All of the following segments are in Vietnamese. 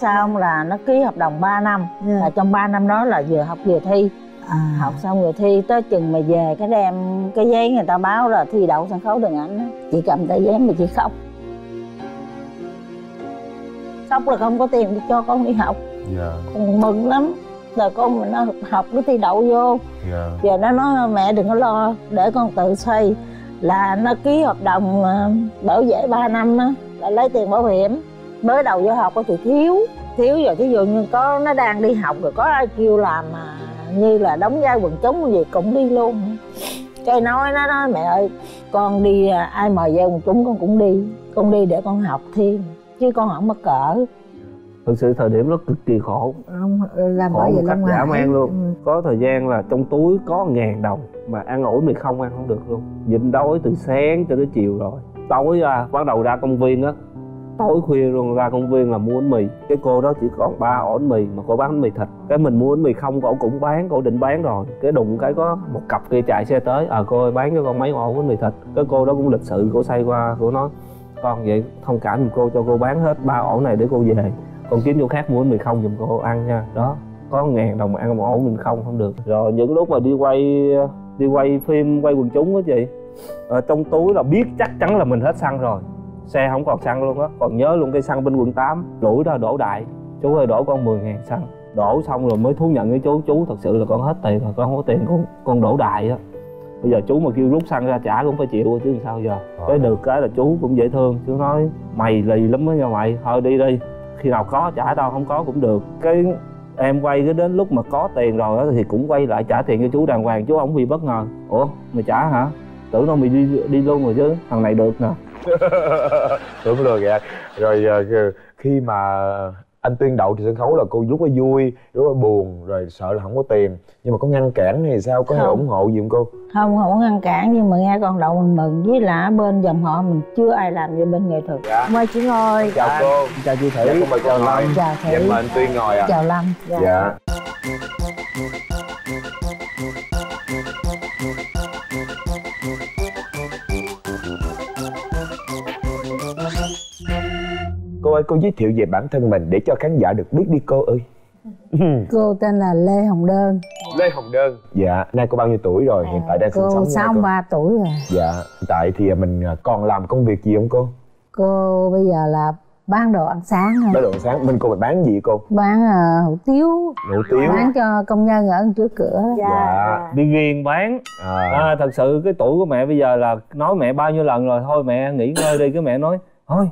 Xong là nó ký hợp đồng 3 năm là trong 3 năm đó là vừa học vừa thi. Học xong rồi thi, tới chừng mà về cái đem cái giấy người ta báo là thi đậu sân khấu điện ảnh đó. Chị cầm tờ giấy mà chị khóc. Khóc là không có tiền để cho con đi học. Con mừng lắm. Rồi con mình nó học nó thi đậu vô. Giờ nó nói mẹ đừng có lo, để con tự xoay. Là nó ký hợp đồng bảo vệ 3 năm đó, là lấy tiền bảo hiểm. Mới đầu vô học thì thiếu rồi, thí dụ như có nó đang đi học rồi có ai kêu làm mà như là đóng vai quần chúng gì cũng đi luôn. Cái nói mẹ ơi, con đi ai mời vai quần chúng con cũng đi, con đi để con học thêm chứ con không mắc cỡ. Thực sự thời điểm nó cực kỳ khổ, làm bởi vậy lắm dã man luôn. Có thời gian là trong túi có 1000 đồng mà ăn ổn thì không ăn không được luôn, nhịn đói từ sáng cho tới chiều. Rồi tối ra bắt đầu ra công viên á, tối khuya luôn ra công viên là mua bánh mì. Cái cô đó chỉ còn 3 ổ bánh mì mà cô bán bánh mì thịt. Cái mình mua bánh mì không, cô cũng bán, cô định bán rồi. Cái đụng cái có một cặp kia chạy xe tới, cô ơi bán cho con mấy ổ bánh mì thịt. Cái cô đó cũng lịch sự, cô xoay qua, cô nói con vậy thông cảm giùm cô, cho cô bán hết 3 ổ này để cô về. Con kiếm chỗ khác mua bánh mì không giùm cô ăn nha. Đó, có 1000 đồng mà ăn 1 ổ mình không được. Rồi những lúc mà đi quay phim, quay quần chúng á chị, trong túi là biết chắc chắn là mình hết xăng rồi. Xe không còn xăng luôn á, còn nhớ luôn cây xăng bên quận 8 lũi ra đổ đại. Chú ơi đổ con 10.000 xăng. Đổ xong rồi mới thú nhận với chú thật sự là con hết tiền rồi, con không có tiền con đổ đại á. Bây giờ chú mà kêu rút xăng ra trả cũng phải chịu chứ sao giờ. Cái được cái là chú cũng dễ thương, chú nói mày lì lắm á nha mày, thôi đi, khi nào có trả tao, không có cũng được. Cái em quay cái đến lúc mà có tiền rồi á thì cũng quay lại trả tiền cho chú đàng hoàng, chú không bị bất ngờ. Ủa mày trả hả? Tưởng đâu mày đi luôn rồi chứ, thằng này được nè. Đúng rồi kìa. Rồi khi mà anh Tuyên đậu thì sân khấu là cô lúc đó vui, lúc đó buồn, rồi sợ là không có tiền. Nhưng mà có ngăn cản hay sao, có hay ủng hộ gì không cô? Không có ngăn cản, nhưng mà nghe con đậu mình mừng. Với là bên dòng họ mình chưa ai làm về bên nghệ thuật. Mời chị ngồi. Chào cô. Chào chị Thủy. Dạ, cô mời cô ngồi. Chào Thủy. Dạ, mời anh Tuyên ngồi ạ. Chào Lâm. Dạ. Cô ơi, cô giới thiệu về bản thân mình để cho khán giả được biết đi cô ơi. Cô tên là Lê Hồng Đơn. Lê Hồng Đơn. Dạ, nay cô bao nhiêu tuổi rồi? Hiện tại đang sinh sống. Cô 63 tuổi rồi. Dạ, hiện tại thì mình còn làm công việc gì không cô? Cô bây giờ là bán đồ ăn sáng. Bán đồ ăn sáng, bên cô mình bán gì cô? Bán hủ tiếu. Hủ tiếu. Bán cho công nhân ở trước cửa. Dạ. Đi ghiền bán. Thật sự cái tuổi của mẹ bây giờ là nói mẹ bao nhiêu lần rồi, thôi mẹ nghỉ ngơi đi, cái mẹ nói thôi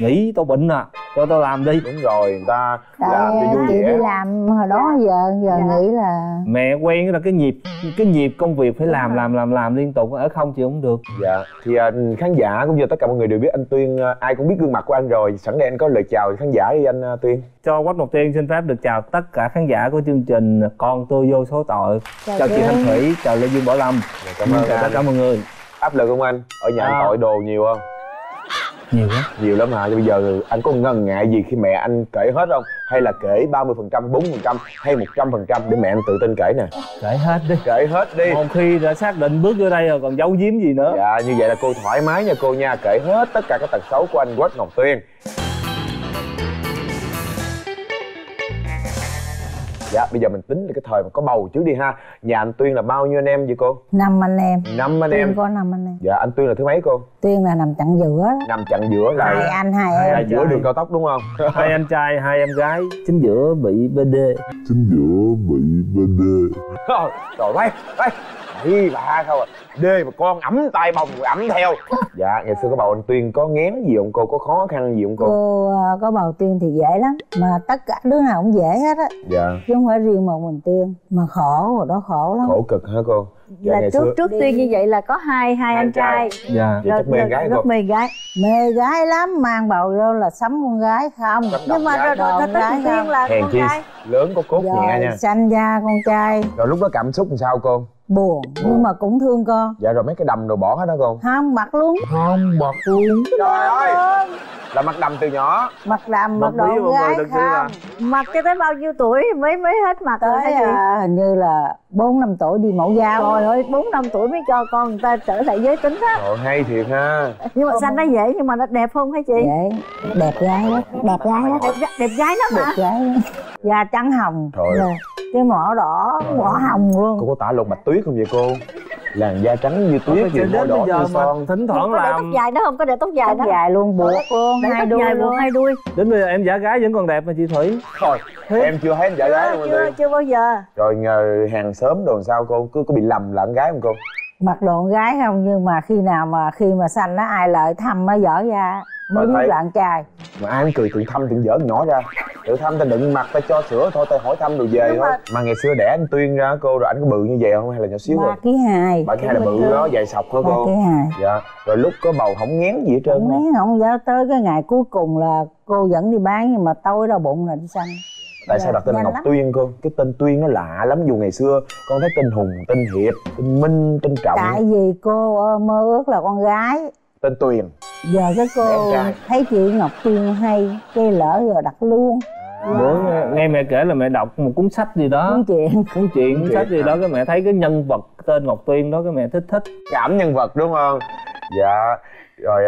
nghỉ, tao bệnh à, cho tao làm đi. Đúng rồi, người ta làm cho vui vẻ. Chị đi làm hồi đó giờ nghĩ là mẹ quen là cái nhịp công việc phải làm liên tục, ở không chị không được. Dạ, thì khán giả cũng như tất cả mọi người đều biết anh Tuyên, ai cũng biết gương mặt của anh rồi. Sẵn đây anh có lời chào khán giả đi anh Tuyên. Cho Quách Ngọc Tuyên xin phép được chào tất cả khán giả của chương trình Con Tôi Vô Số Tội. Chào chị Thanh Thủy, chào Lê Dương Bảo Lâm. Dạ, cảm ơn tất cả mọi người. Áp lực không anh? Ở nhà anh tội đồ nhiều không? Nhiều lắm hả? Bây giờ anh có ngần ngại gì khi mẹ anh kể hết không? Hay là kể 30%, 40% hay 100% để mẹ anh tự tin kể nè? Kể hết đi. Còn khi đã xác định bước vô đây rồi còn giấu giếm gì nữa. Dạ, như vậy là cô thoải mái nha cô nha. Kể hết tất cả các tật xấu của anh Quách Ngọc Tuyên. Dạ, bây giờ mình tính là cái thời mà có bầu trước đi ha. Nhà anh Tuyên là bao nhiêu anh em vậy cô? 5 anh em. 5 anh em. Có 5 anh em. Dạ, anh Tuyên là thứ mấy cô? Tuyên là nằm chặn giữa đó. Nằm chặn giữa là hai anh giữa đường cao tốc đúng không? 2 anh trai 2 em gái. Chính giữa bị BD. Trời ơi, đi bà sao rồi? D mà con ẩm tay bồng ẩm theo. Dạ, ngày xưa có bầu anh Tuyên có nghén gì không cô? Có khó khăn gì không cô? Cô có bầu Tuyên thì dễ lắm. Mà tất cả đứa nào cũng dễ hết á. Dạ. Chứ không phải riêng một mình Tuyên. Mà khổ rồi đó, khổ lắm. Khổ cực hả cô? Dạ, là trước Tuyên như vậy là có hai anh trai. Dạ. Rồi, chắc mê gái cô. Mê gái lắm, mang bầu vô là sắm con gái không. Nhưng mà rồi Tuyên là con trai lớn có cốt nhẹ nha. Sanh ra con trai. Rồi lúc đó cảm xúc làm sao cô? Buồn, nhưng mà cũng thương con. Dạ rồi mấy cái đầm đồ bỏ hết đó cô? Không, mặc luôn. Trời ơi, là mặc đầm từ nhỏ. Mặc đồ gái không? Mặc cho tới bao nhiêu tuổi mới hết mặc? Tới hình như là 4-5 tuổi đi mẫu giáo. Trời ơi, 4-5 tuổi mới cho con người ta trở lại giới tính á. Trời, hay thiệt ha. Nhưng mà xanh nó dễ nhưng mà nó đẹp không hả chị? Dễ, đẹp gái lắm. Đẹp gái lắm. Đẹp gái lắm hả? Đẹp gái. Da trắng hồng. Trời ơi. Cái mỏ đỏ, mỏ hồng luôn. Cô có tả lục bạch tuyết không vậy cô? Làn da trắng như tuyết, như mỏ đỏ, như son. Thỉnh thoảng làm... Không có để tóc dài đó, không có để tóc dài đó. Tóc dài luôn, buộc luôn, hai đuôi luôn. Đến bây giờ em giả gái vẫn còn đẹp mà chị Thủy. Thôi, em chưa thấy em giả gái luôn. Chưa bao giờ. Rồi nhờ hàng sớm đồ sao cô? Cứ có bị lầm là con gái không cô? Mặc đồ con gái không, nhưng mà khi mà xanh á, ai lại thăm nó dở ra. Mới biết là con trai. Mà ai cũng cười tự thăm tự dở nhỏ ra. Tự thăm ta đựng mặt ta cho sữa thôi, ta hỏi thăm rồi về thôi. Mà ngày xưa đẻ anh Tuyên ra cô rồi anh có bự như vậy không hay là nhỏ xíu rồi? 3,2 kg. 3,2 kg là bự đó, dài sọc hả cô? 3,2 kg. Dạ. Rồi lúc có bầu không ngén gì hết trơn. Không ngén không dở, tới cái ngày cuối cùng là cô dẫn đi bán nhưng mà tối đau bụng là đi săn. Tại sao đặt tên Ngọc Tuyên cô? Cái tên Tuyên nó lạ lắm, dù ngày xưa con thấy tên Hùng, tên Hiệp, tên Minh, tên Trọng. Tại vì cô mơ ước là con gái. Tên Tuyền. Giờ cái cô thấy chị Ngọc Tuyên hay, cây lỡ rồi đặt luôn. Bữa nghe mẹ kể là mẹ đọc một cuốn sách gì đó. Cuốn sách gì đó, cái mẹ thấy cái nhân vật tên Ngọc Tuyên đó, cái mẹ thích. Cảm nhân vật đúng không? Dạ. Rồi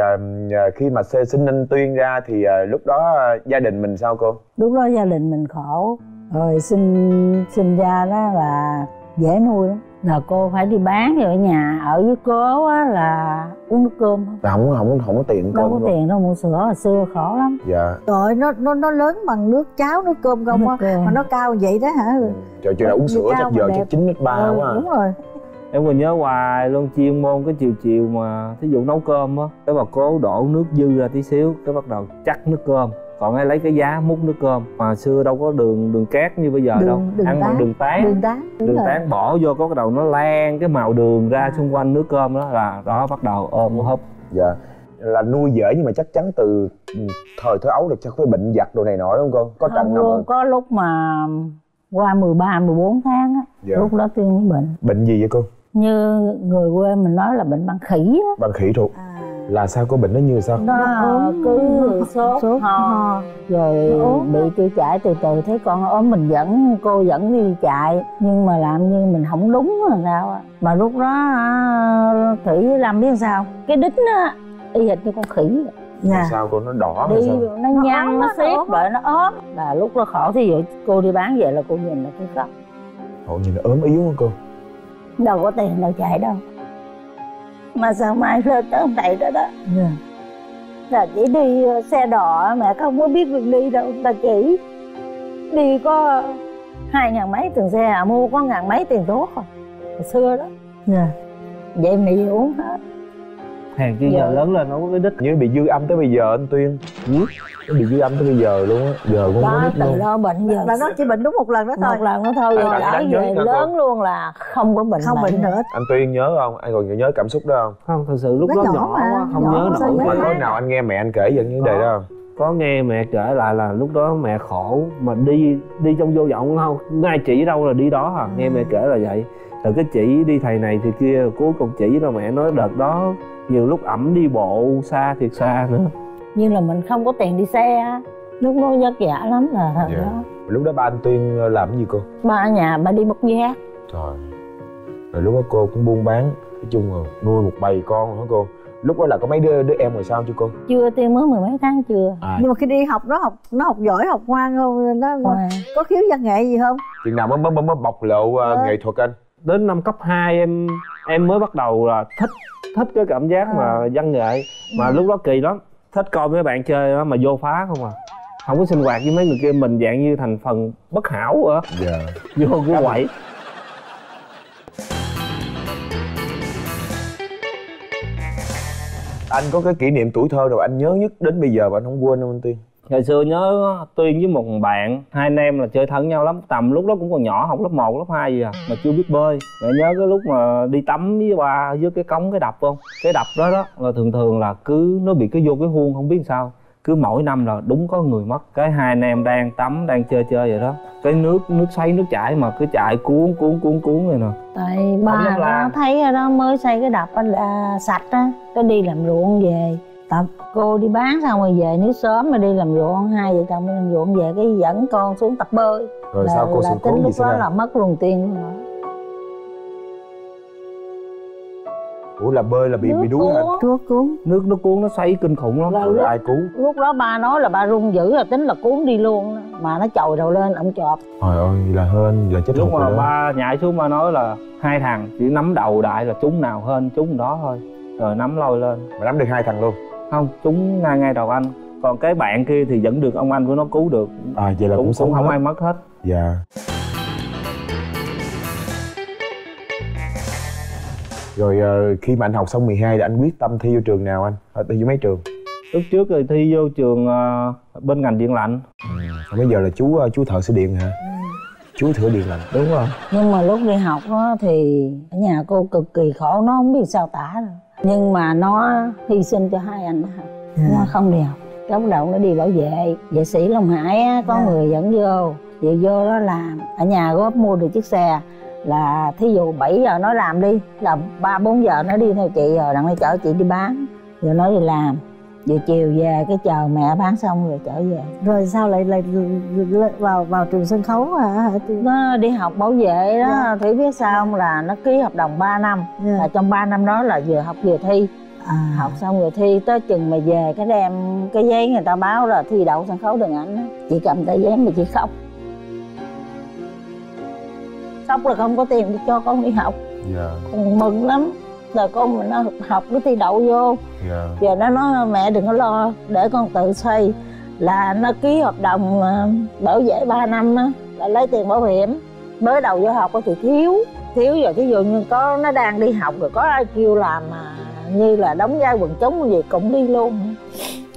khi mà sinh anh Tuyên ra thì lúc đó gia đình mình sao cô? Lúc đó gia đình mình khổ. Rồi sinh ra đó là dễ nuôi lắm. Là cô phải đi bán rồi ở nhà ở với cô á là uống nước cơm không? Không có tiền cơm. Đâu có tiền đâu, mua sữa hồi xưa khổ lắm. Dạ. Trời nó lớn bằng nước cháo nước cơm không á, mà nó cao vậy đó hả? Ừ. Trời trời uống sữa chắc giờ chắc 9,3 quá. Đúng rồi. Em còn nhớ hoài luôn, chuyên môn cái chiều mà thí dụ nấu cơm á, cái bà cố đổ nước dư ra tí xíu, cái bắt đầu chắc nước cơm. Còn ấy lấy cái giá múc nước cơm. Mà xưa đâu có đường cát như bây giờ đâu. Ăn bằng đường tán. Đường tán bỏ vô có cái đầu nó lan cái màu đường ra xung quanh nước cơm đó là đó bắt đầu ôm húp. Dạ. Là nuôi dễ nhưng mà chắc chắn từ thời thơ ấu được chắc phải bệnh giặt đồ này nọ đúng không cô? Có trận nào không? Có lúc mà qua 13-14 tháng á, dạ, lúc đó Tuyên mới bệnh. Bệnh gì vậy cô? Như người quê mình nói là bệnh băng khỉ á. Băng khỉ ruột. Là sao có bệnh nó như sao? Nó cứ sốt ho rồi bị tiêu chảy từ từ. Thấy con ốm mình dẫn cô dẫn đi chạy nhưng mà làm như mình không đúng là sao. Mà lúc đó Thủy với Lâm biết sao cái đít á y hệt như con khỉ. Dạ. Sao cô, nó đỏ đi, sao? Nó nhăn nó xếp rồi nó ốm là lúc nó khổ. Thí dụ cô đi bán về là cô nhìn là cô khóc. Cô nhìn nó ốm yếu hả cô? Đâu có tiền đâu chạy đâu. Mà sao mai lên tới ông thầy đó đó, yeah, là chỉ đi xe đò mẹ không có biết việc đi đâu. Ta chỉ đi có 2.000 mấy tiền xe, mua có 1.000 mấy tiền thuốc rồi hồi xưa đó. Yeah. Vậy mẹ uống hết. Hàng kia giờ lớn lên nó có cái đít. Như bị dư âm tới bây giờ anh Tuyên. Nó bị dư âm tới bây giờ luôn á. Giờ cũng có đít luôn. Đó bệnh giờ. Là nó chỉ bệnh đúng một lần đó thôi. Một lần đó thôi. Rồi đã về lớn luôn là không có bệnh. Không bệnh nữa. Anh Tuyên nhớ không? Anh còn nhớ cảm xúc đó không? Không, thật sự lúc đó nhỏ quá. Không nhớ nổi. Mà có nào anh nghe mẹ anh kể về những vấn đề đó không? Có nghe mẹ kể lại là lúc đó mẹ khổ. Mà đi trong vô vọng không? Ai chỉ đâu là đi đó à. Nghe mẹ kể là vậy. Rồi cái chỉ đi thầy này thì kia. Cuối cùng chỉ là mẹ nói đợt đó nhiều lúc ẩm đi bộ xa thiệt xa nữa. Như là mình không có tiền đi xe. Lúc đó vất vả lắm là thật. Yeah. Đó. Lúc đó ba anh Tuyên làm cái gì cô? Ba ở nhà ba đi bốc giác. Trời. Rồi lúc đó cô cũng buôn bán. Nói chung là nuôi một bầy con hả cô? Lúc đó là có mấy đứa em rồi sao chưa cô? Chưa, Tuyên mới 10 mấy tháng chưa. À. Nhưng mà khi đi học nó học giỏi, học ngoan không? Nó à, có khiếu văn nghệ gì không? Chừng nào mới bộc lộ nghệ thuật anh? Đến năm cấp 2 em mới bắt đầu là thích cái cảm giác mà văn nghệ. Mà lúc đó kỳ lắm, thích coi mấy bạn chơi đó mà vô phá không à, không có sinh hoạt với mấy người kia, mình dạng như thành phần bất hảo ở. Dạ. Vô cái quậy. Anh có cái kỷ niệm tuổi thơ nào anh nhớ nhất đến bây giờ mà anh không quên không anh Tuyên? Ngày xưa nhớ Tuyên với một bạn, hai anh em là chơi thân nhau lắm. Tầm lúc đó cũng còn nhỏ, học lớp 1, lớp 2 gì à, mà chưa biết bơi. Mẹ nhớ cái lúc mà đi tắm với ba với cái cống, cái đập không? Cái đập đó đó là thường là cứ nó bị cái vô cái huông không biết sao. Cứ mỗi năm là đúng có người mất. Cái hai anh em đang tắm, đang chơi vậy đó. Cái nước xoáy, nước chảy mà cứ chạy cuốn rồi nè. Tại ba nó thấy đó mới xây cái đập sạch á, cái đi làm ruộng về. Cô đi bán xong rồi về nếu sớm mà đi làm ruộng, hai vợ chồng đi làm ruộng về cái dẫn con xuống tập bơi. Rồi sao cô sự cố gì xảy ra? Lúc đó là mất luôn Tuyên rồi. Ủa là bơi là bị đuối hả? Nước cuốn. Nước nó cuốn nó xoáy kinh khủng lắm. Rồi ai cứu? Lúc đó ba nói là ba run dữ là tính là cuốn đi luôn đó. Mà nó chồi đầu lên ổng chộp. Trời ơi là hên là chết. Lúc mà ba nhảy xuống ba nói là hai thằng chỉ nắm đầu đại là chúng nào hên chúng đó thôi. Rồi nắm lôi lên. Mà nắm được hai thằng luôn? Không, chúng ngay đầu anh. Còn cái bạn kia thì vẫn được ông anh của nó cứu được. À vậy là cũng sống không ai mất hết. Dạ. Rồi khi mà anh học xong 12 thì anh quyết tâm thi vô trường nào anh? Thi vô mấy trường? Lúc trước thì thi vô trường bên ngành điện lạnh. À, bây giờ là chú thợ sửa điện hả? Ừ. Chú thợ điện lạnh đúng không? Nhưng mà lúc đi học đó, thì ở nhà cô cực kỳ khổ, nó không biết sao tả rồi. Nhưng mà nó hy sinh cho hai anh đó. À. Nó không đi học. Lúc đầu nó đi bảo vệ, vệ sĩ Long Hải á, có à. Người dẫn vô. Vậy vô đó làm, ở nhà góp mua được chiếc xe. Là thí dụ 7 giờ nó làm đi, là 3-4 giờ nó đi theo chị rồi đặng nó chở chị đi bán. Rồi nó đi làm, rồi chiều về cái chờ mẹ bán xong rồi trở về. Rồi sao lại vào trường sân khấu hả? Nó đi học bảo vệ đó, yeah. Thủy biết sao không, là nó ký hợp đồng 3 năm. Yeah. Là trong 3 năm đó là vừa học vừa thi. À. Học xong rồi thi, tới chừng mà về cái đem cái giấy người ta báo là thi đậu sân khấu điện ảnh. Chị cầm tờ giấy mà chị khóc. Khóc là không có tiền cho con đi học. Dạ. Con mừng lắm. Rồi con mình nó học nó thi đậu vô. Dạ. Giờ nó nói mẹ đừng có lo, để con tự xoay. Là nó ký hợp đồng bảo vệ 3 năm á, là lấy tiền bảo hiểm. Mới đầu vô học thì thiếu rồi, thí dụ như có nó đang đi học rồi có ai kêu làm mà như là đóng vai quần chúng gì cũng đi luôn.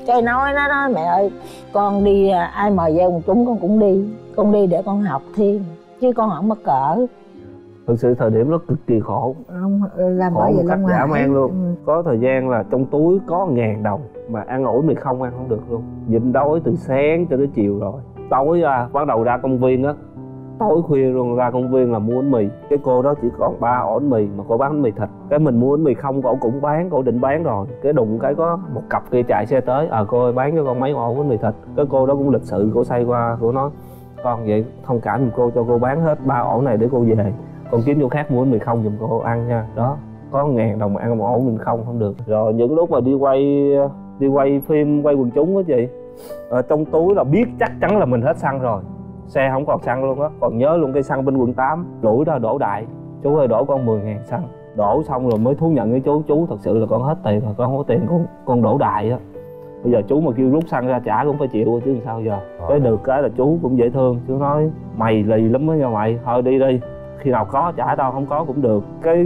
Cái nói nó nói mẹ ơi, con đi ai mời về quần chúng con cũng đi. Con đi để con học thêm. Chứ con không mắc cỡ. Thực sự thời điểm nó cực kỳ khổ. Không, làm khổ vậy cách dã man luôn. Ừ. Có thời gian là trong túi có 1000 đồng mà ăn ổn thì không ăn không được luôn. Nhịn đói từ sáng cho tới chiều rồi. Tối ra, bắt đầu ra công viên á. Tối khuya luôn ra công viên là mua bánh mì. Cái cô đó chỉ còn 3 ổ bánh mì mà cô bán bánh mì thịt. Cái mình mua bánh mì không, cô cũng bán, cô định bán rồi. Cái đụng cái có một cặp kia chạy xe tới. À cô ơi, bán cho con mấy ổ bánh mì thịt. Cái cô đó cũng lịch sự, cô say qua, cô nói con vậy thông cảm giùm cô, cho cô bán hết 3 ổ này để cô về, còn kiếm chỗ khác mua bánh mì không giùm cô ăn nha. Đó có 1000 đồng mà ăn một ổ mình không được. Rồi những lúc mà đi quay phim, quay quần chúng á chị, ở trong túi là biết chắc chắn là mình hết xăng rồi, xe không còn xăng luôn á. Còn nhớ luôn cây xăng bên quận 8 lủi ra đổ đại, chú ơi đổ con 10.000 xăng. Đổ xong rồi mới thú nhận với chú thật sự là con hết tiền rồi, con không có tiền con đổ đại á. Bây giờ chú mà kêu rút xăng ra trả cũng phải chịu chứ làm sao giờ. Cái được cái là chú cũng dễ thương, chú nói mày lì lắm á nha mày, thôi đi khi nào có trả, tao không có cũng được. Cái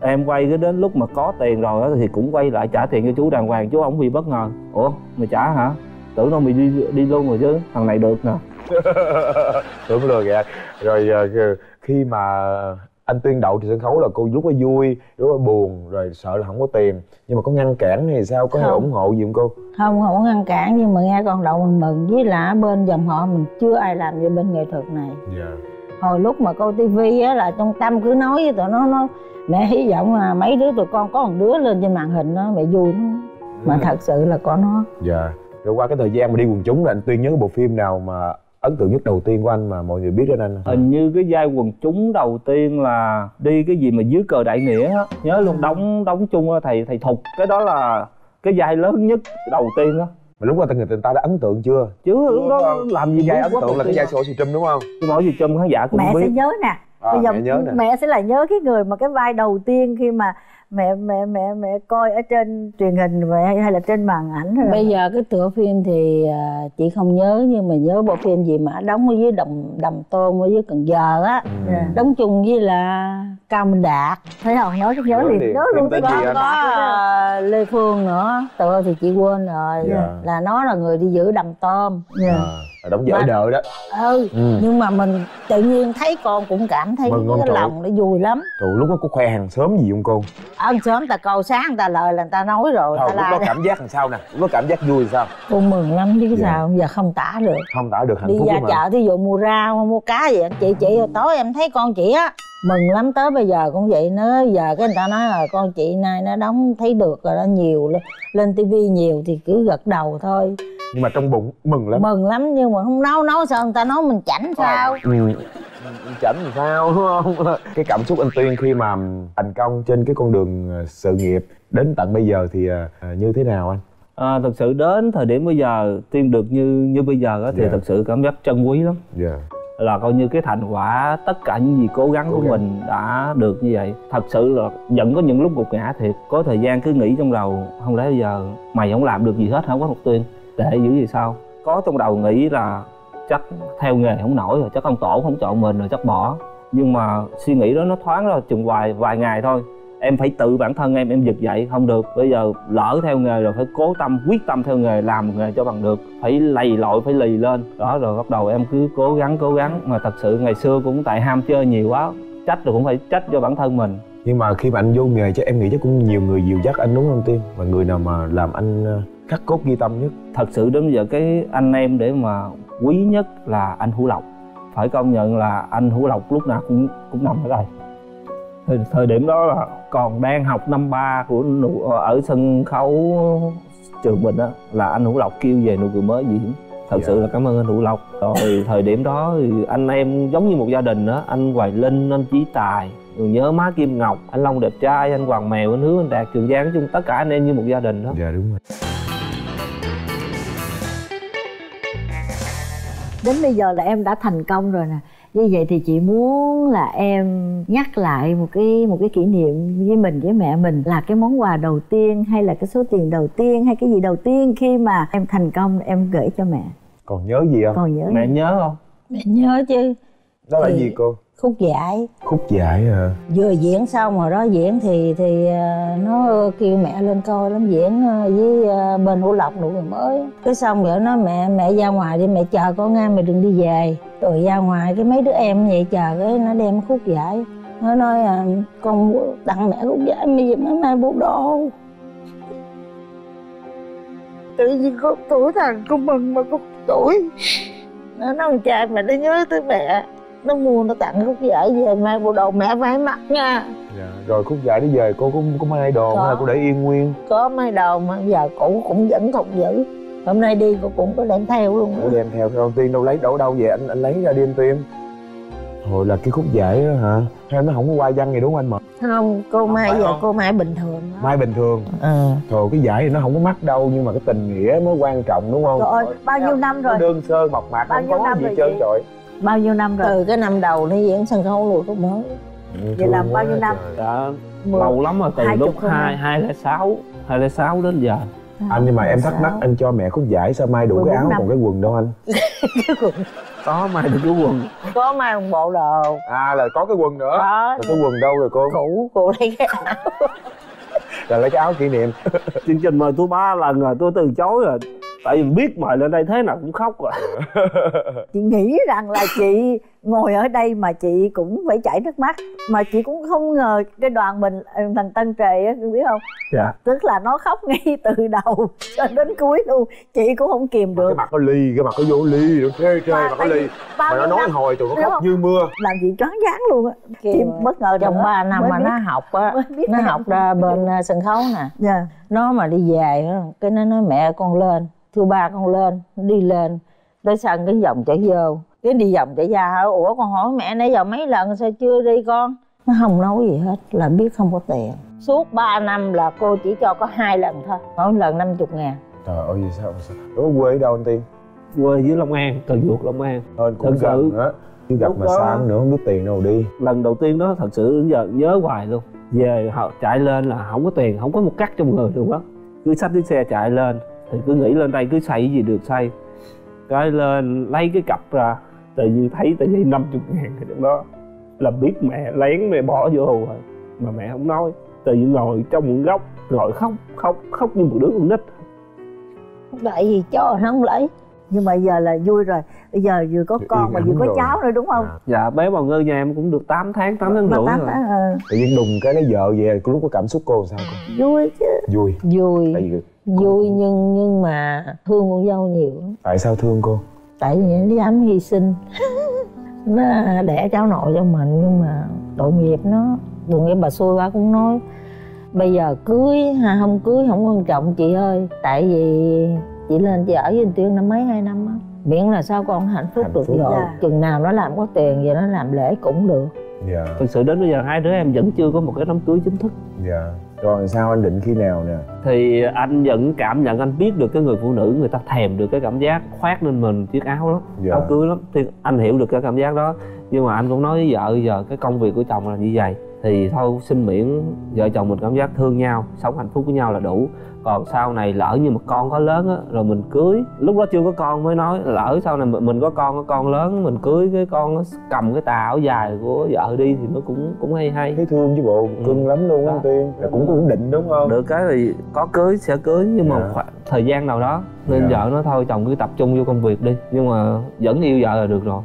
em quay cái đến lúc mà có tiền rồi đó, thì cũng quay lại trả tiền cho chú đàng hoàng, chú không bị bất ngờ. Ủa mày trả hả, tưởng đâu mày đi luôn rồi chứ, thằng này được nè. Tưởng lừa kìa. Rồi khi mà anh Tuyên đậu thì sân khấu là cô lúc đó vui, lúc đó buồn, rồi sợ là không có tiền. Nhưng mà có ngăn cản thì sao, có ủng hộ gì không cô? Không có ngăn cản, nhưng mà nghe con đậu mình mừng. Với là bên dòng họ mình chưa ai làm về bên nghệ thuật này. Yeah. Hồi lúc mà coi tivi á là trong Tâm cứ nói với tụi nó mẹ hy vọng là mấy đứa tụi con có một đứa lên trên màn hình đó, mẹ vui lắm. Mà thật sự là có nó. Dạ. Yeah. Rồi qua cái thời gian mà đi quần chúng là anh Tuyên nhớ cái bộ phim nào mà ấn tượng nhất đầu tiên của anh mà mọi người biết đến anh? Hình như cái vai quần chúng đầu tiên là đi cái gì mà dưới cờ đại nghĩa á, nhớ luôn, đóng chung thầy Thục. Cái đó là cái vai lớn nhất đầu tiên á. Mà lúc đó người ta đã ấn tượng chưa? Chứ lúc đó làm gì vai ấn tượng là cái vai sổ xì trùm đúng không? Cái sổ xì trùm khán giả cũng mẹ biết. Sẽ nhớ nè. À, bây giờ mẹ sẽ là nhớ cái người mà cái vai đầu tiên khi mà mẹ coi ở trên truyền hình hay là trên màn ảnh rồi. Bây giờ cái tựa phim thì chị không nhớ, nhưng mà nhớ bộ phim gì mà đóng ở dưới Đầm Tôm ở dưới Cần Giờ á. Ừ. Đóng chung với là Cao Minh Đạt. Thấy không, nhớ liền, nhớ luôn. Còn có Lê Phương nữa, tựa thì chị quên rồi. Yeah. Là nó là người đi giữ Đầm Tôm. Yeah. À, đóng dở đợi đó. Ừ. Nhưng mà mình tự nhiên thấy con cũng cảm thấy cái lòng nó vui lắm. Trời, lúc đó có khoe hàng xóm gì không cô? Ăn sớm ta cầu sáng người ta lời là người ta nói rồi. Thôi, lúc đó cảm giác làm sao nè, lúc đó cảm giác vui sao? Cô mừng lắm chứ sao, giờ không tả được. Không tả được hạnh phúc. Đi ra chợ thí dụ mua rau, mua cá gì, chị tối em thấy con chị á mừng lắm. Tới bây giờ cũng vậy nữa, giờ cái người ta nói là con chị nay nó đóng thấy được rồi, nó nhiều lên tivi nhiều thì cứ gật đầu thôi. Nhưng mà trong bụng mừng lắm. Mừng lắm nhưng mà không nấu, sợ người ta nói mình chảnh sao. chảnh làm sao đúng không? Cái cảm xúc anh Tuyên khi mà thành công trên cái con đường sự nghiệp đến tận bây giờ thì như thế nào anh? À, thật sự đến thời điểm bây giờ Tuyên được như bây giờ đó, thì thật sự cảm giác trân quý lắm. Là coi như cái thành quả tất cả những gì cố gắng của mình đã được như vậy. Thật sự là vẫn có những lúc gục ngã thiệt. Có thời gian cứ nghĩ trong đầu không lẽ bây giờ mày không làm được gì hết hả Quách Ngọc Tuyên, để giữ gì sao? Có trong đầu nghĩ là chắc theo nghề không nổi rồi, chắc ông tổ không chọn mình rồi, chắc bỏ. Nhưng mà suy nghĩ đó nó thoáng ra chừng vài ngày thôi. Em phải tự bản thân em vực dậy, không được. Bây giờ lỡ theo nghề rồi phải cố tâm, quyết tâm theo nghề, làm một nghề cho bằng được. Phải lầy lội, phải lì lên. Đó rồi bắt đầu em cứ cố gắng. Mà thật sự ngày xưa cũng tại ham chơi nhiều quá, trách rồi cũng phải trách cho bản thân mình. Nhưng mà khi mà anh vô nghề chứ em nghĩ chắc cũng nhiều người dìu dắt anh đúng không Tiên? Mà người nào mà làm anh khắc cốt ghi tâm nhất? Thật sự đến giờ cái anh em để mà quý nhất là anh Hữu Lộc. Phải công nhận là anh Hữu Lộc lúc nào cũng nằm ở đây. Thời điểm đó là còn đang học năm 3 của ở sân khấu trường mình á, là anh Hữu Lộc kêu về Nụ Cười Mới diễn. Thật sự là cảm ơn anh Hữu Lộc. Rồi thời điểm đó thì anh em giống như một gia đình đó, anh Hoài Linh, anh Chí Tài, người nhớ má Kim Ngọc, anh Long đẹp trai, anh Hoàng Mèo, anh Hứa, anh Đạt, Trường Giang, nói chung tất cả anh em như một gia đình đó. Dạ đúng rồi. Đến bây giờ là em đã thành công rồi nè. Như vậy thì chị muốn là em nhắc lại một cái kỷ niệm với mình, với mẹ mình, là cái món quà đầu tiên hay là cái số tiền đầu tiên hay cái gì đầu tiên khi mà em thành công em gửi cho mẹ? Còn nhớ gì không? Còn nhớ mẹ gì? Nhớ không? Mẹ nhớ chứ. Đó là gì cô? Khúc Dại. Khúc Dại hả? Vừa diễn xong rồi đó, diễn thì nó kêu mẹ lên coi lắm, diễn với bên Hữu Lộc Nụ Cười Mới. Cái xong rồi nó mẹ ra ngoài đi, mẹ chờ con nghe, mẹ đừng đi về. Rồi ra ngoài cái mấy đứa em vậy chờ, cái nó đem Khúc Dại. Nó nói con tặng mẹ Khúc Dại, mẹ giùm mấy mai bộ đồ. Tự nhiên con tuổi thằng con mừng mà con tuổi. Nó nói con trai mẹ nó nhớ tới mẹ, nó mua nó tặng Khúc Dại về mai bộ đồ mẹ phải mặc nha. Rồi Khúc Dại đi về cô cũng có may đồ hay cô để yên nguyên? Có may đồ mà giờ cũ cũng vẫn còn giữ. Hôm nay đi cô cũng có đem theo luôn. Cô đem theo đầu tiên đâu lấy đâu về anh lấy ra đi anh Tuyên. Hồi là cái Khúc Dại đó hả? Hay nó không có hoa văn gì đúng không anh? Mà không, cô mai giờ cô mai bình thường đó. Mai bình thường. Thôi cái giải thì nó không có mắc đâu, nhưng mà cái tình nghĩa mới quan trọng đúng không? Trời ơi, bao nhiêu năm rồi, đơn sơ mộc mạc không có gì trơn trọi. Bao nhiêu năm rồi? Từ cái năm đầu nó diễn sân khấu Nụ Cười Mới. Vậy là bao nhiêu năm? Đã lâu lắm rồi, từ lúc 2006 đến giờ. Anh nhưng mà em thắc mắc anh cho mẹ Khúc Dại sao may đủ cái áo còn cái quần đâu anh? Cái quần có may được cái quần, có may một bộ đồ. À là có cái quần nữa. Rồi cái quần đâu rồi cô? Cũ, cô lấy cái áo. Là lấy cái áo kỷ niệm. Chương trình mời tôi 3 lần rồi tôi từ chối rồi. Tại vì biết mời lên đây thế nào cũng khóc rồi. Chị nghĩ rằng là chị ngồi ở đây mà chị cũng phải chảy nước mắt. Mà chị cũng không ngờ cái đoàn mình thành Tân Trề á, biết không? Dạ. Tức là nó khóc ngay từ đầu cho đến cuối luôn. Chị cũng không kìm được. Cái mặt có ly, cái mặt có vô ly, nó trê trê mặt có ly. Mà nó nói hồi tụi nó khóc như mưa. Làm chị choáng váng luôn á. Chị bất ngờ trong 3 năm mà nó học á. Nó học ra bên sân khấu nè. Nó mà đi về cái nó nói mẹ con lên, thưa ba con lên. Đi lên tới sân cái vòng chảy vô, cái đi vòng chảy ra hả? Ủa con hỏi mẹ nãy giờ mấy lần sao chưa đi con? Nó không nói gì hết, là biết không có tiền. Suốt 3 năm là cô chỉ cho có 2 lần thôi, mỗi lần 50.000. Trời ơi gì sao? Ủa quê ở đâu anh Tiên? Quê dưới Long An, Cần Duộc, Long An. Thôi cũng gần á, chứ gặp mà xa nữa không biết tiền đâu đi. Lần đầu tiên đó thật sự đến giờ nhớ hoài luôn. Về họ chạy lên là không có tiền, không có một cắt trong người luôn á. Cứ xách cái xe chạy lên thì cứ nghĩ lên đây cứ xây gì được xây. Cái lên lấy cái cặp ra, tự nhiên thấy tự nhiên 50.000 cái đó. Là biết mẹ lén mẹ bỏ vô rồi, mà mẹ không nói. Tự nhiên ngồi trong một góc, ngồi khóc như một đứa con nít. Tại vì cho nó không lấy. Nhưng mà giờ là vui rồi, bây giờ vừa có con mà vừa có cháu nữa đúng không? Dạ, bé Bào Ngư nhà em cũng được 8 tháng rưỡi rồi. Tự nhiên đùng cái nó vợ về, lúc có cảm xúc cô sao cô? Vui chứ. Vui. Vui nhưng mà thương con dâu nhiều. Tại sao thương cô? Tại vì nó dám hy sinh. Nó đẻ cháu nội cho mình, nhưng mà tội nghiệp bà xui quá cũng nói bây giờ cưới hay không cưới không quan trọng chị ơi. Tại vì chị lên chị ở với anh Tuyên 2 năm á. miễn là sao con hạnh phúc được rồi. Chừng nào nó làm có tiền vậy nó làm lễ cũng được. Dạ. Thực sự đến bây giờ hai đứa em vẫn chưa có một cái đám cưới chính thức. Dạ. Rồi sao anh định khi nào nè? Thì anh vẫn cảm nhận, anh biết được cái người phụ nữ người ta thèm được cái cảm giác khoác lên mình chiếc áo lắm, dạ, áo cưới lắm, thì anh hiểu được cái cảm giác đó. Nhưng mà anh cũng nói với vợ, giờ cái công việc của chồng là như vậy thì thôi xin miễn vợ chồng mình cảm giác thương nhau, sống hạnh phúc với nhau là đủ. Còn sau này lỡ như mà con có lớn á, rồi mình cưới, lúc đó chưa có con mới nói, lỡ sau này mình có con lớn mình cưới cái con nó cầm cái tà áo dài của vợ đi thì nó cũng hay hay. Thấy thương chứ bộ, cưng lắm luôn á Tuyên, là cũng ổn định đúng không? Được cái thì có cưới sẽ cưới, nhưng mà khoảng thời gian nào đó nên vợ nó thôi chồng cứ tập trung vô công việc đi, nhưng mà vẫn yêu vợ là được rồi.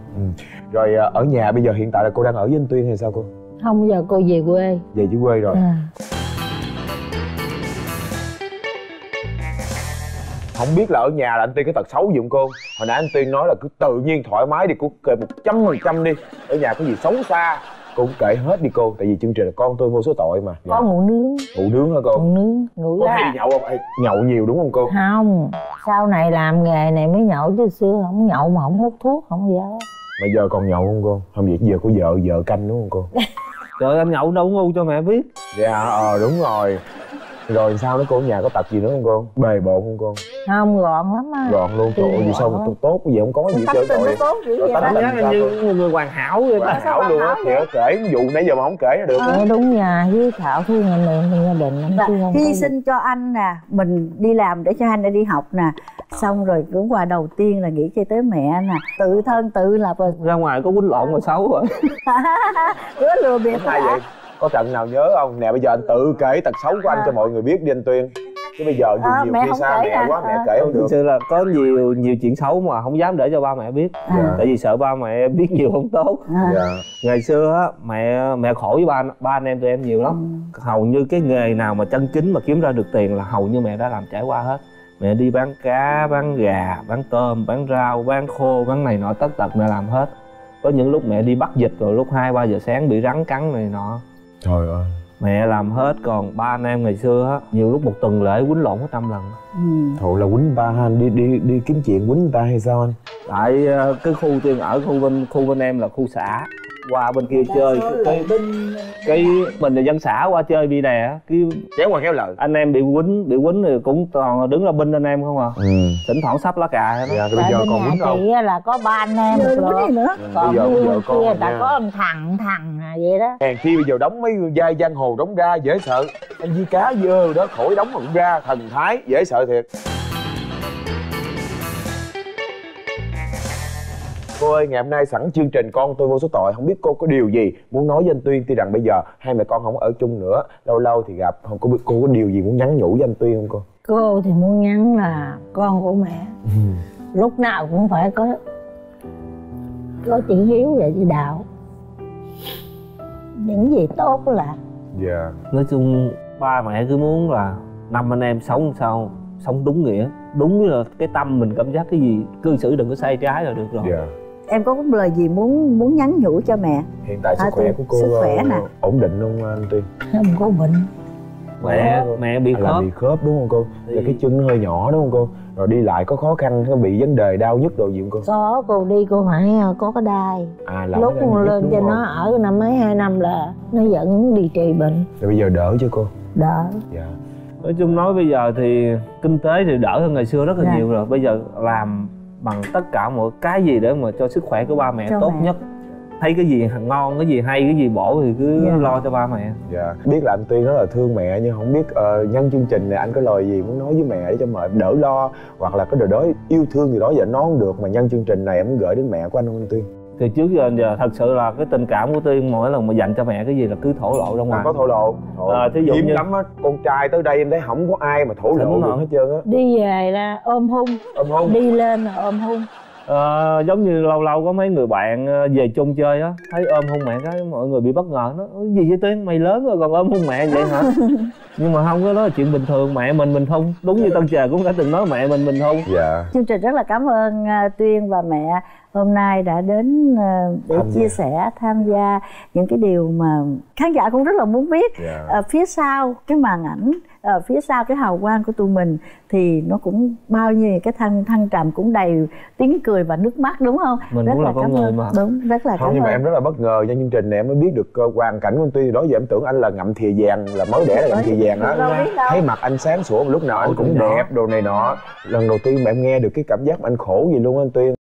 Rồi ở nhà bây giờ hiện tại là cô đang ở với anh Tuyên hay sao cô? Không, giờ cô về quê. Về dưới quê rồi à. Không biết là ở nhà là anh Tuyên cái tật xấu gì không cô? Hồi nãy anh Tuyên nói là cứ tự nhiên thoải mái đi, cứ kệ 100% đi. Ở nhà có gì xấu xa cô cũng kệ hết đi cô. Tại vì chương trình là Con Tôi Vô Số Tội mà. Có ngủ nướng. Ngủ nướng hả cô? Ngủ nướng. Ngủ có hay nhậu không? Nhậu nhiều đúng không cô? Không, sau này làm nghề này mới nhậu chứ xưa không nhậu mà không hút thuốc không gì hết. Mà giờ còn nhậu không cô? Không vậy giờ có vợ, vợ canh đúng không cô? Trời, anh nhậu đâu ngu cho mẹ biết. Dạ, đúng rồi. Rồi sao đó cô, ở nhà có tật gì nữa không cô? Bề bộn không cô? Không, gọn lắm á. Gọn luôn, trời ơi, sao mà tốt vậy, không có gì chơi tội. Tánh tính như người hoàn hảo vậy. Hoàn hảo luôn á, thiệt kể vụ nãy giờ mà không kể được. Đúng nhà với Thảo thương anh em trong gia đình. Hy sinh cho anh nè, mình đi làm để cho anh đi học nè. Xong rồi cũng quà đầu tiên là nghĩ chơi tới mẹ nè. Tự thân tự lập rồi. Ra ngoài có quýnh lộn mà xấu rồi. Đứa lừa bịp hả? Có trận nào nhớ không? Nè bây giờ anh tự kể tật xấu của anh cho mọi người biết đi anh Tuyên. Chứ bây giờ nhiều khi sao mẹ quá mẹ kể không được. Thực sự là có nhiều chuyện xấu mà không dám để cho ba mẹ biết. Tại vì sợ ba mẹ biết nhiều không tốt. Ngày xưa á, mẹ khổ với ba anh em tụi em nhiều lắm. Hầu như cái nghề nào mà chân chính mà kiếm ra được tiền là hầu như mẹ đã làm trải qua hết. Mẹ đi bán cá, bán gà, bán tôm, bán rau, bán khô, bán này nọ, tất tật mẹ làm hết. Có những lúc mẹ đi bắt vịt rồi lúc 2-3 giờ sáng bị rắn cắn này nọ. Trời ơi. Mẹ làm hết, còn ba anh em ngày xưa á, nhiều lúc một tuần lễ quýnh lộn hết 100 lần. Thôi là quýnh ba anh đi kiếm chuyện quýnh người ta hay sao anh? Tại cái khu Tuyên ở, khu bên em là khu xã. Qua bên kia chơi cái mình là dân xã qua chơi bi đè cái chéo qua kéo lời. Anh em bị quýnh thì cũng toàn đứng là binh anh em không à. Thỉnh thoảng sắp lá cà. Dạ, bây giờ còn quýnh không? Chị là có ba anh em rồi nữa. Còn bây giờ kia đã có ông thằng vậy đó. Hàng khi bây giờ đóng mấy vai giang hồ đóng ra dễ sợ. Anh Duy Cá dơ đó khỏi đóng cũng ra thần thái dễ sợ thiệt. Cô ơi, ngày hôm nay sẵn chương trình Con Tôi Vô Số Tội, không biết cô có điều gì muốn nói với anh Tuyên? Tuy rằng bây giờ hai mẹ con không ở chung nữa, lâu lâu thì gặp, không có biết cô có điều gì muốn nhắn nhủ với anh Tuyên không cô? Cô thì muốn nhắn là con của mẹ lúc nào cũng phải có chị Hiếu và chị Đạo, những gì tốt là nói chung ba mẹ cứ muốn là 5 anh em sống sao sống đúng nghĩa, đúng là cái tâm mình cảm giác cái gì cư xử đừng có sai trái là được rồi. Em có lời gì muốn nhắn nhủ cho mẹ? Hiện tại sức khỏe của cô ổn định không anh Tuyên? Không có bệnh. Mẹ bị khớp. Là bị khớp đúng không cô? Là cái chân nó hơi nhỏ đúng không cô? Rồi đi lại có khó khăn, có bị vấn đề đau nhức đồ gì không cô? Có, cô đi cô phải có cái đai. Lúc lên cho nó ở năm mấy 2 năm là nó vẫn đi trị bệnh. Rồi bây giờ đỡ chứ cô? Đỡ. Nói chung nói bây giờ thì kinh tế thì đỡ hơn ngày xưa rất là nhiều rồi. Bây giờ làm bằng tất cả mọi cái gì để mà cho sức khỏe của ba mẹ cho tốt nhất. Thấy cái gì ngon, cái gì hay, cái gì bổ thì cứ lo cho ba mẹ. Biết là anh Tuyên rất là thương mẹ, nhưng không biết nhân chương trình này anh có lời gì muốn nói với mẹ để cho mẹ đỡ lo, hoặc là cái điều đó yêu thương gì đó giờ nó không được mà nhân chương trình này em muốn gửi đến mẹ của anh không anh Tuyên? Thì trước giờ thật sự là cái tình cảm của Tuyên mỗi lần mà dành cho mẹ cái gì là cứ thổ lộ ra ngoài. Không có thổ lộ. Thí dụ như lắm á, con trai tới đây em thấy không có ai mà thổ lộ được hết trơn á. Đi về là ôm hung. Đi lên là ôm hung. Giống như lâu lâu có mấy người bạn về chung chơi á, thấy ôm hung mẹ cái mọi người bị bất ngờ, nó gì vậy Tuyên, mày lớn rồi còn ôm hung mẹ vậy hả? Nhưng mà không, cái đó là chuyện bình thường, mẹ mình hung, đúng như Tân Trà cũng đã từng nói mẹ mình hung. Chương trình rất là cảm ơn Tuyên và mẹ hôm nay đã đến để chia sẻ, tham gia những cái điều mà khán giả cũng rất là muốn biết. Phía sau cái màn ảnh ở phía sau cái hào quang của tụi mình thì nó cũng bao nhiêu cái thăng trầm cũng đầy tiếng cười và nước mắt, đúng không? Mình rất cũng là con người mà. Đúng, rất là không, cảm nhưng ơn. Mà em rất là bất ngờ trong chương trình này em mới biết được hoàn cảnh của anh Tuyên. Đó giờ em tưởng anh là ngậm thìa vàng, là mới đẻ là ngậm thìa vàng á, thấy mặt anh sáng sủa, lúc nào anh cũng đẹp đồ này nọ. Lần đầu tiên mà em nghe được cái cảm giác mà anh khổ gì luôn anh Tuyên.